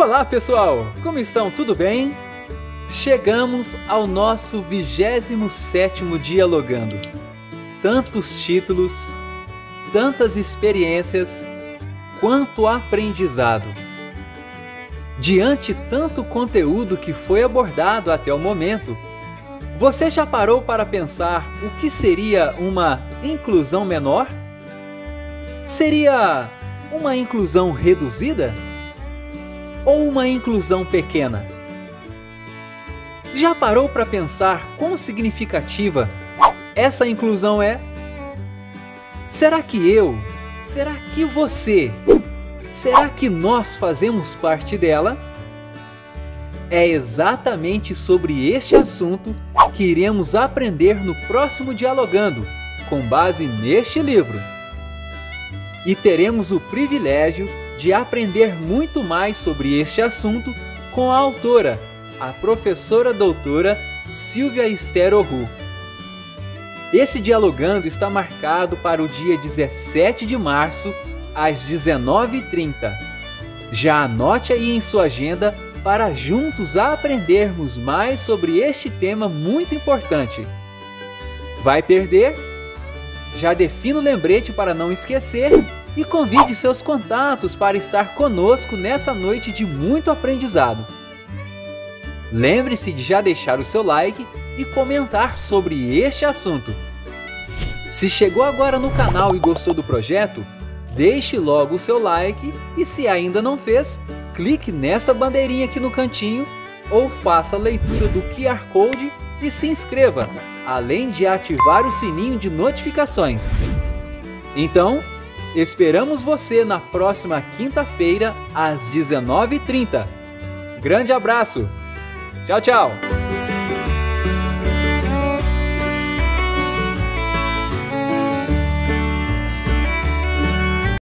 Olá pessoal, como estão? Tudo bem? Chegamos ao nosso 27º Dialogando. Tantos títulos, tantas experiências, quanto aprendizado. Diante tanto conteúdo que foi abordado até o momento, você já parou para pensar o que seria uma inclusão menor? Seria uma inclusão reduzida? Ou uma inclusão pequena? Já parou para pensar quão significativa essa inclusão é? Será que eu? Será que você? Será que nós fazemos parte dela? É exatamente sobre este assunto que iremos aprender no próximo Dialogando, com base neste livro. E teremos o privilégio de aprender muito mais sobre este assunto com a autora, a professora doutora Sílvia Ester Orrú. Esse Dialogando está marcado para o dia 17 de março, às 19h30. Já anote aí em sua agenda para juntos aprendermos mais sobre este tema muito importante. Vai perder? Já defina o lembrete para não esquecer e convide seus contatos para estar conosco nessa noite de muito aprendizado. Lembre-se de já deixar o seu like e comentar sobre este assunto. Se chegou agora no canal e gostou do projeto, deixe logo o seu like e, se ainda não fez, clique nessa bandeirinha aqui no cantinho ou faça a leitura do QR Code e se inscreva, além de ativar o sininho de notificações. Então, esperamos você na próxima quinta-feira, às 19h30. Grande abraço! Tchau, tchau!